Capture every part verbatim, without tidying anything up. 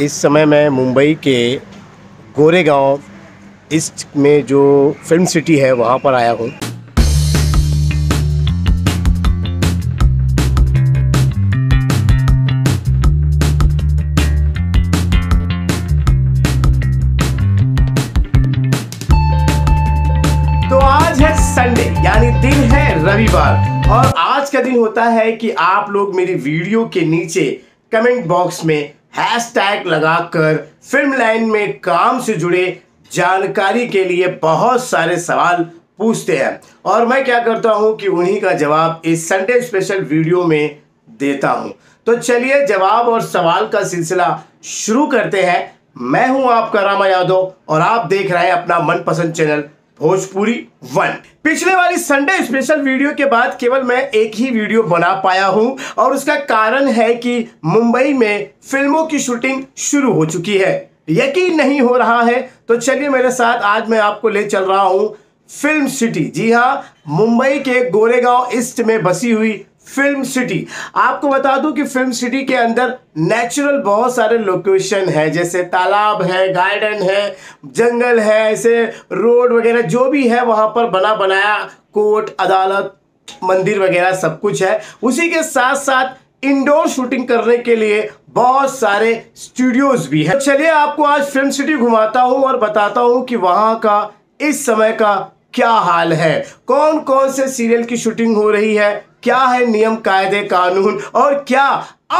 इस समय मैं मुंबई के गोरेगांव ईस्ट में जो फिल्म सिटी है वहाँ पर आया हूँ। तो आज है संडे यानी दिन है रविवार, और आज का दिन होता है कि आप लोग मेरी वीडियो के नीचे कमेंट बॉक्स में हैशटैग लगाकर फिल्म लाइन में काम से जुड़े जानकारी के लिए बहुत सारे सवाल पूछते हैं, और मैं क्या करता हूं कि उन्हीं का जवाब इस संडे स्पेशल वीडियो में देता हूं। तो चलिए जवाब और सवाल का सिलसिला शुरू करते हैं। मैं हूं आपका रामा यादव और आप देख रहे हैं अपना मनपसंद चैनल होशपुरी वन। पिछले वाली संडे स्पेशल वीडियो के बाद केवल मैं एक ही वीडियो बना पाया हूं, और उसका कारण है कि मुंबई में फिल्मों की शूटिंग शुरू हो चुकी है। यकीन नहीं हो रहा है, तो चलिए मेरे साथ आज मैं आपको ले चल रहा हूं फिल्म सिटी। जी हाँ, मुंबई के गोरेगांव ईस्ट में बसी हुई फिल्म सिटी। आपको बता दूं कि फिल्म सिटी के अंदर नेचुरल बहुत सारे लोकेशन है, जैसे तालाब है, गार्डन है, जंगल है, ऐसे रोड वगैरह जो भी है वहाँ पर बना बनाया कोर्ट, अदालत, मंदिर वगैरह सब कुछ है। उसी के साथ साथ इंडोर शूटिंग करने के लिए बहुत सारे स्टूडियोज भी है। चलिए आपको आज फिल्म सिटी घुमाता हूँ और बताता हूँ कि वहाँ का इस समय का क्या हाल है, कौन कौन से सीरियल की शूटिंग हो रही है, क्या है नियम कायदे कानून, और क्या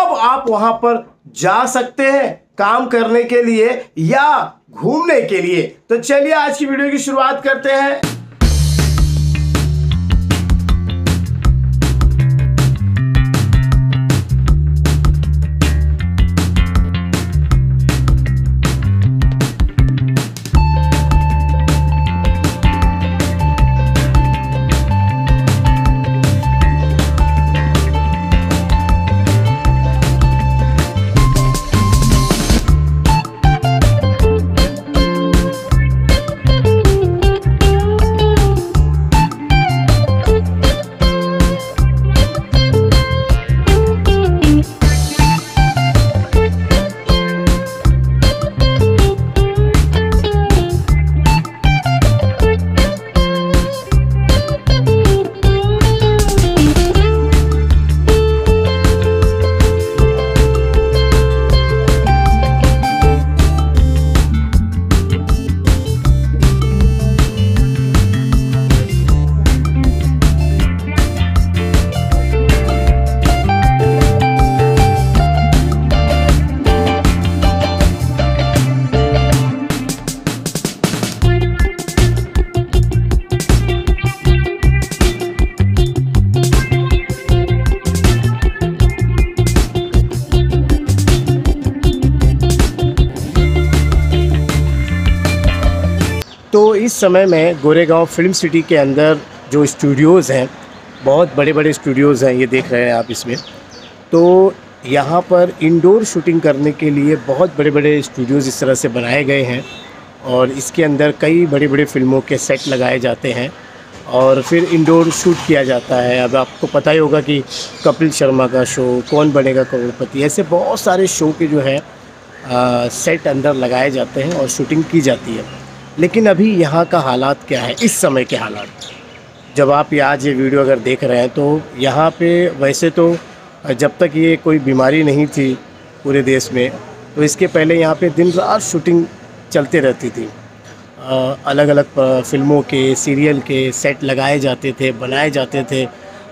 अब आप वहां पर जा सकते हैं काम करने के लिए या घूमने के लिए। तो चलिए आज की वीडियो की शुरुआत करते हैं। तो इस समय मैं गोरेगांव फिल्म सिटी के अंदर जो स्टूडियोज़ हैं, बहुत बड़े बड़े स्टूडियोज़ हैं, ये देख रहे हैं आप इसमें। तो यहाँ पर इंडोर शूटिंग करने के लिए बहुत बड़े बड़े स्टूडियोज़ इस तरह से बनाए गए हैं, और इसके अंदर कई बड़े बड़े फिल्मों के सेट लगाए जाते हैं और फिर इंडोर शूट किया जाता है। अब आपको पता ही होगा कि कपिल शर्मा का शो, कौन बनेगा करोड़पति, ऐसे बहुत सारे शो के जो है आ, सेट अंदर लगाए जाते हैं और शूटिंग की जाती है। लेकिन अभी यहाँ का हालात क्या है, इस समय के हालात जब आप ये आज ये वीडियो अगर देख रहे हैं, तो यहाँ पे वैसे तो जब तक ये कोई बीमारी नहीं थी पूरे देश में, तो इसके पहले यहाँ पे दिन रात शूटिंग चलते रहती थी। आ, अलग अलग फिल्मों के, सीरियल के सेट लगाए जाते थे, बनाए जाते थे,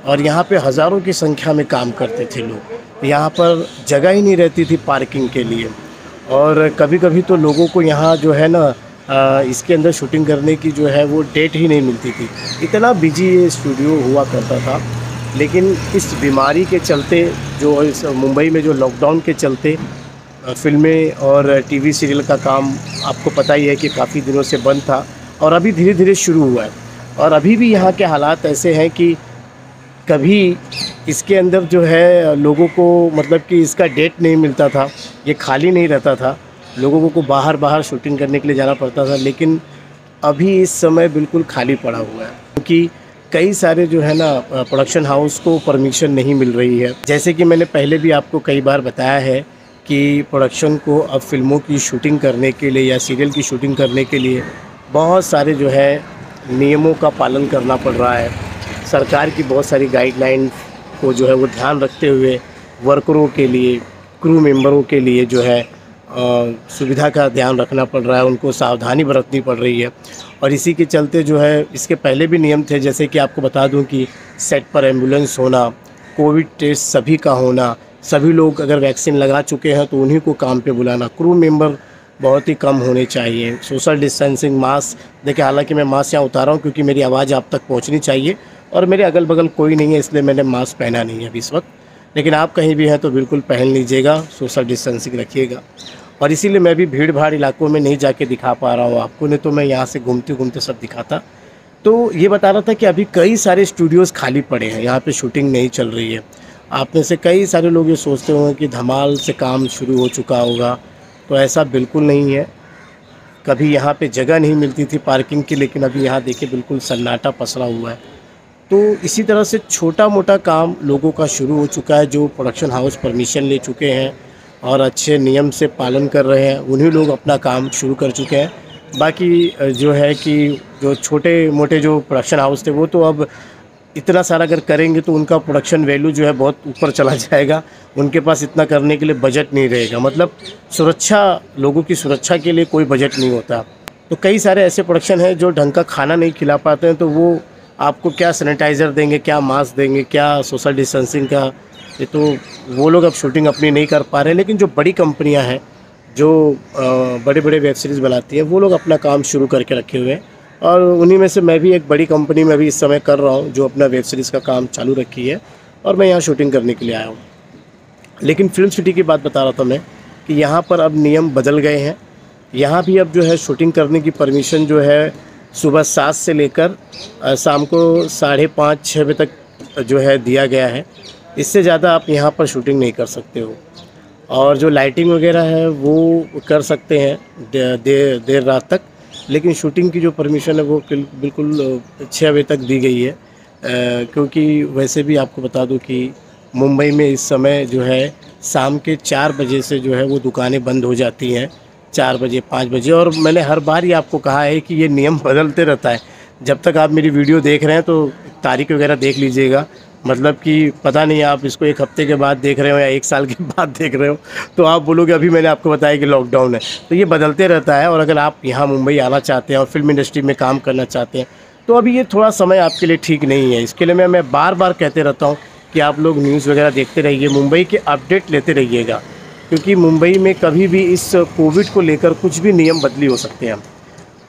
और यहाँ पे हज़ारों की संख्या में काम करते थे लोग। यहाँ पर जगह ही नहीं रहती थी पार्किंग के लिए, और कभी कभी तो लोगों को यहाँ जो है ना आ, इसके अंदर शूटिंग करने की जो है वो डेट ही नहीं मिलती थी, इतना बिजी ये स्टूडियो हुआ करता था। लेकिन इस बीमारी के चलते, जो इस मुंबई में जो लॉकडाउन के चलते फिल्में और टीवी सीरियल का काम आपको पता ही है कि काफ़ी दिनों से बंद था, और अभी धीरे धीरे शुरू हुआ है। और अभी भी यहाँ के हालात ऐसे हैं कि कभी इसके अंदर जो है लोगों को, मतलब कि इसका डेट नहीं मिलता था, ये खाली नहीं रहता था, लोगों को बाहर बाहर शूटिंग करने के लिए जाना पड़ता था। लेकिन अभी इस समय बिल्कुल खाली पड़ा हुआ है, क्योंकि कई सारे जो है ना प्रोडक्शन हाउस को परमिशन नहीं मिल रही है। जैसे कि मैंने पहले भी आपको कई बार बताया है कि प्रोडक्शन को अब फ़िल्मों की शूटिंग करने के लिए या सीरियल की शूटिंग करने के लिए बहुत सारे जो है नियमों का पालन करना पड़ रहा है। सरकार की बहुत सारी गाइडलाइन को जो है वो ध्यान रखते हुए वर्करों के लिए, क्रू मेंबरों के लिए जो है सुविधा का ध्यान रखना पड़ रहा है, उनको सावधानी बरतनी पड़ रही है। और इसी के चलते जो है इसके पहले भी नियम थे, जैसे कि आपको बता दूं कि सेट पर एम्बुलेंस होना, कोविड टेस्ट सभी का होना, सभी लोग अगर वैक्सीन लगा चुके हैं तो उन्हीं को काम पे बुलाना, क्रू मेंबर बहुत ही कम होने चाहिए, सोशल डिस्टेंसिंग, मास्क। देखिए हालांकि मैं मास्क यहाँ उतारा हूँ क्योंकि मेरी आवाज़ आप तक पहुँचनी चाहिए और मेरे अगल बगल कोई नहीं है इसलिए मैंने मास्क पहना नहीं है अभी इस वक्त, लेकिन आप कहीं भी हैं तो बिल्कुल पहन लीजिएगा, सोशल डिस्टेंसिंग रखिएगा। और इसीलिए मैं भी भीड़ भाड़ इलाकों में नहीं जाके दिखा पा रहा हूँ आपको, नहीं तो मैं यहाँ से घूमते घूमते सब दिखाता। तो ये बता रहा था कि अभी कई सारे स्टूडियोज़ खाली पड़े हैं, यहाँ पे शूटिंग नहीं चल रही है। आप में से कई सारे लोग ये सोचते होंगे कि धमाल से काम शुरू हो चुका होगा, तो ऐसा बिल्कुल नहीं है। कभी यहाँ पे जगह नहीं मिलती थी पार्किंग की, लेकिन अभी यहाँ देखिए बिल्कुल सन्नाटा पसरा हुआ है। तो इसी तरह से छोटा मोटा काम लोगों का शुरू हो चुका है, जो प्रोडक्शन हाउस परमिशन ले चुके हैं और अच्छे नियम से पालन कर रहे हैं, उन्हीं लोग अपना काम शुरू कर चुके हैं। बाकी जो है कि जो छोटे मोटे जो प्रोडक्शन हाउस थे वो तो अब इतना सारा अगर करेंगे तो उनका प्रोडक्शन वैल्यू जो है बहुत ऊपर चला जाएगा, उनके पास इतना करने के लिए बजट नहीं रहेगा। मतलब सुरक्षा, लोगों की सुरक्षा के लिए कोई बजट नहीं होता। तो कई सारे ऐसे प्रोडक्शन हैं जो ढंग का खाना नहीं खिला पाते हैं, तो वो आपको क्या सैनिटाइज़र देंगे, क्या मास्क देंगे, क्या सोशल डिस्टेंसिंग का, ये तो वो लोग अब शूटिंग अपनी नहीं कर पा रहे। लेकिन जो बड़ी कंपनियाँ हैं, जो बड़े बड़े वेब सीरीज़ बनाती है, वो लोग अपना काम शुरू करके रखे हुए हैं और उन्हीं में से मैं भी एक बड़ी कंपनी में भी इस समय कर रहा हूँ, जो अपना वेब सीरीज़ का काम चालू रखी है और मैं यहाँ शूटिंग करने के लिए आया हूँ। लेकिन फिल्म सिटी की बात बता रहा था मैं कि यहाँ पर अब नियम बदल गए हैं। यहाँ भी अब जो है शूटिंग करने की परमिशन जो है सुबह सात से लेकर शाम को साढ़े पाँच छः बजे तक जो है दिया गया है, इससे ज़्यादा आप यहाँ पर शूटिंग नहीं कर सकते हो। और जो लाइटिंग वगैरह है वो कर सकते हैं दे, दे, देर रात तक, लेकिन शूटिंग की जो परमिशन है वो बिल्कुल छः बजे तक दी गई है। आ, क्योंकि वैसे भी आपको बता दूं कि मुंबई में इस समय जो है शाम के चार बजे से जो है वो दुकानें बंद हो जाती हैं, चार बजे पाँच बजे। और मैंने हर बार ही आपको कहा है कि ये नियम बदलते रहता है। जब तक आप मेरी वीडियो देख रहे हैं तो तारीख वगैरह देख लीजिएगा, मतलब कि पता नहीं आप इसको एक हफ्ते के बाद देख रहे हो या एक साल के बाद देख रहे हो तो आप बोलोगे अभी मैंने आपको बताया कि लॉकडाउन है। तो ये बदलते रहता है। और अगर आप यहाँ मुंबई आना चाहते हैं और फिल्म इंडस्ट्री में काम करना चाहते हैं तो अभी ये थोड़ा समय आपके लिए ठीक नहीं है। इसके लिए मैं मैं बार बार कहते रहता हूँ कि आप लोग न्यूज़ वगैरह देखते रहिए, मुंबई के अपडेट लेते रहिएगा, क्योंकि मुंबई में कभी भी इस कोविड को लेकर कुछ भी नियम बदली हो सकते हैं।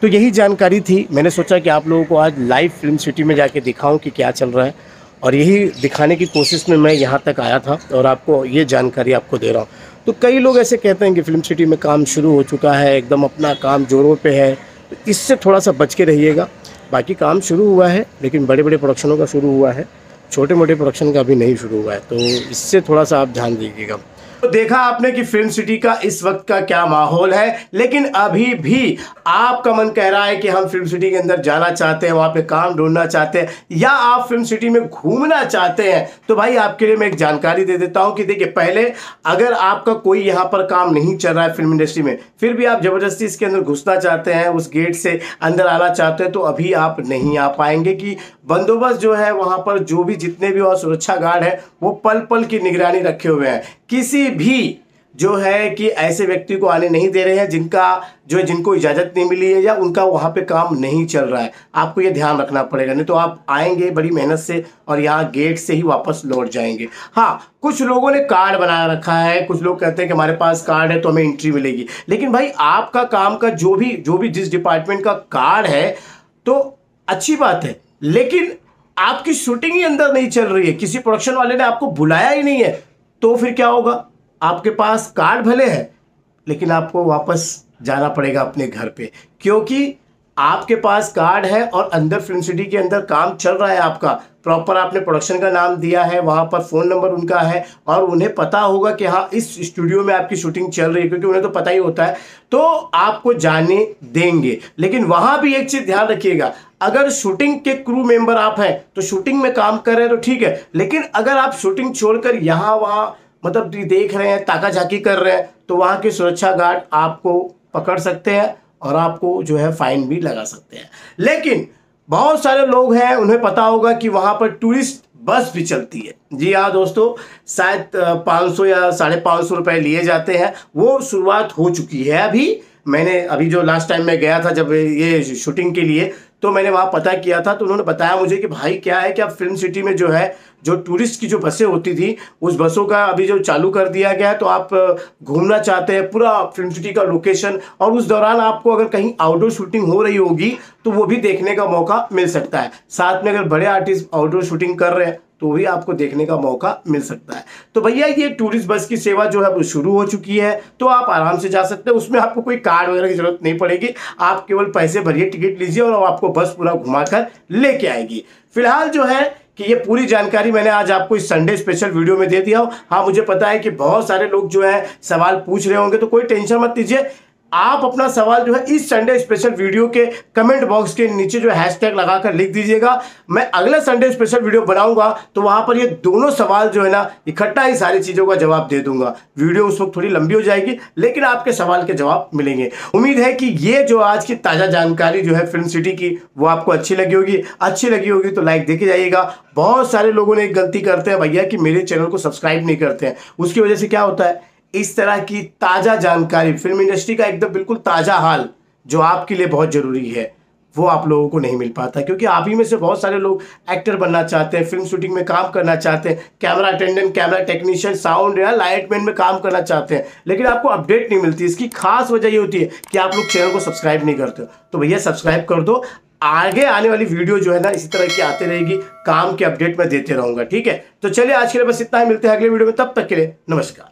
तो यही जानकारी थी, मैंने सोचा कि आप लोगों को आज लाइव फिल्म सिटी में जाके दिखाऊँ कि क्या चल रहा है, और यही दिखाने की कोशिश में मैं यहाँ तक आया था और आपको ये जानकारी आपको दे रहा हूँ। तो कई लोग ऐसे कहते हैं कि फिल्म सिटी में काम शुरू हो चुका है, एकदम अपना काम जोरों पे है, तो इससे थोड़ा सा बच के रहिएगा। बाकी काम शुरू हुआ है, लेकिन बड़े बड़े प्रोडक्शनों का शुरू हुआ है, छोटे मोटे प्रोडक्शन का भी नहीं शुरू हुआ है, तो इससे थोड़ा सा आप ध्यान दीजिएगा। तो देखा आपने कि फिल्म सिटी का इस वक्त का क्या माहौल है, लेकिन अभी भी आपका मन कह रहा है कि हम फिल्म सिटी के अंदर जाना चाहते हैं, वहाँ पे काम ढूंढना चाहते हैं, या आप फिल्म सिटी में घूमना चाहते हैं, तो भाई आपके लिए मैं एक जानकारी दे देता हूँ कि देखिए पहले अगर आपका कोई यहाँ पर काम नहीं चल रहा है फिल्म इंडस्ट्री में, फिर भी आप ज़बरदस्ती इसके अंदर घुसना चाहते हैं, उस गेट से अंदर आना चाहते हैं, तो अभी आप नहीं आ पाएंगे कि बंदोबस्त जो है वहाँ पर जो भी जितने भी और सुरक्षा गार्ड हैं वो पल पल की निगरानी रखे हुए हैं। किसी भी जो है कि ऐसे व्यक्ति को आने नहीं दे रहे हैं जिनका जो है जिनको इजाज़त नहीं मिली है या उनका वहाँ पे काम नहीं चल रहा है, आपको ये ध्यान रखना पड़ेगा, नहीं तो आप आएंगे बड़ी मेहनत से और यहाँ गेट से ही वापस लौट जाएंगे। हाँ, कुछ लोगों ने कार्ड बना रखा है, कुछ लोग कहते हैं कि हमारे पास कार्ड है तो हमें एंट्री मिलेगी, लेकिन भाई आपका काम का जो भी जो भी जिस डिपार्टमेंट का कार्ड है तो अच्छी बात है, लेकिन आपकी शूटिंग ही अंदर नहीं चल रही है, किसी प्रोडक्शन वाले ने आपको बुलाया ही नहीं है, तो फिर क्या होगा? आपके पास कार्ड भले है लेकिन आपको वापस जाना पड़ेगा अपने घर पे, क्योंकि आपके पास कार्ड है और अंदर फिल्म सिटी के अंदर काम चल रहा है आपका, प्रॉपर आपने प्रोडक्शन का नाम दिया है, वहाँ पर फ़ोन नंबर उनका है और उन्हें पता होगा कि हाँ इस स्टूडियो में आपकी शूटिंग चल रही है, क्योंकि उन्हें तो पता ही होता है, तो आपको जाने देंगे। लेकिन वहाँ भी एक चीज़ ध्यान रखिएगा, अगर शूटिंग के क्रू मेंबर आप हैं तो शूटिंग में काम कर रहे हैं तो ठीक है, लेकिन अगर आप शूटिंग छोड़कर यहाँ वहाँ मतलब देख रहे हैं, ताका झाकी कर रहे हैं, तो वहाँ के सुरक्षा गार्ड आपको पकड़ सकते हैं और आपको जो है फाइन भी लगा सकते हैं। लेकिन बहुत सारे लोग हैं, उन्हें पता होगा कि वहाँ पर टूरिस्ट बस भी चलती है। जी हाँ दोस्तों, शायद पाँच सौ या साढ़े पाँच सौ रुपये लिए जाते हैं। वो शुरुआत हो चुकी है। अभी मैंने अभी जो लास्ट टाइम मैं गया था जब ये शूटिंग के लिए, तो मैंने वहाँ पता किया था, तो उन्होंने बताया मुझे कि भाई क्या है कि अब फिल्म सिटी में जो है जो टूरिस्ट की जो बसें होती थी उस बसों का अभी जो चालू कर दिया गया है। तो आप घूमना चाहते हैं पूरा फिल्म सिटी का लोकेशन, और उस दौरान आपको अगर कहीं आउटडोर शूटिंग हो रही होगी तो वो भी देखने का मौका मिल सकता है। साथ में अगर बड़े आर्टिस्ट आउटडोर शूटिंग कर रहे हैं तो भी आपको देखने का मौका मिल सकता है। तो भैया ये टूरिस्ट बस की सेवा जो है वो शुरू हो चुकी है, तो आप आराम से जा सकते हैं। उसमें आपको कोई कार्ड वगैरह की जरूरत नहीं पड़ेगी, आप केवल पैसे भरिए, टिकट लीजिए और आपको बस पूरा घुमाकर लेके आएगी। फिलहाल जो है कि ये पूरी जानकारी मैंने आज आपको इस संडे स्पेशल वीडियो में दे दिया हूँ। हाँ, मुझे पता है कि बहुत सारे लोग जो है सवाल पूछ रहे होंगे, तो कोई टेंशन मत लीजिए। आप अपना सवाल जो है इस संडे स्पेशल वीडियो के कमेंट बॉक्स के नीचे जो हैशटैग लगाकर लिख दीजिएगा। मैं अगला संडे स्पेशल वीडियो बनाऊंगा तो वहां पर ये दोनों सवाल जो है ना इकट्ठा ही सारी चीज़ों का जवाब दे दूंगा। वीडियो उस वक्त थोड़ी लंबी हो जाएगी, लेकिन आपके सवाल के जवाब मिलेंगे। उम्मीद है कि ये जो आज की ताज़ा जानकारी जो है फिल्म सिटी की वो आपको अच्छी लगी होगी। अच्छी लगी होगी तो लाइक देके जाइएगा। बहुत सारे लोगों ने एक गलती करते हैं भैया कि मेरे चैनल को सब्सक्राइब नहीं करते हैं। उसकी वजह से क्या होता है, इस तरह की ताज़ा जानकारी, फिल्म इंडस्ट्री का एकदम बिल्कुल ताज़ा हाल जो आपके लिए बहुत ज़रूरी है, वो आप लोगों को नहीं मिल पाता, क्योंकि आप ही में से बहुत सारे लोग एक्टर बनना चाहते हैं, फिल्म शूटिंग में काम करना चाहते हैं, camera attendant, camera technician, sound या लाइटमैन में काम करना चाहते हैं, लेकिन आपको अपडेट नहीं मिलती। इसकी खास वजह ये होती है कि आप लोग चैनल को सब्सक्राइब नहीं करते। तो भैया सब्सक्राइब कर दो, आगे आने वाली वीडियो जो है ना इसी तरह की आती रहेगी, काम के अपडेट मैं देते रहूँगा। ठीक है, तो चलिए आज के लिए बस इतना ही। मिलते हैं अगले वीडियो में, तब तक के लिए नमस्कार।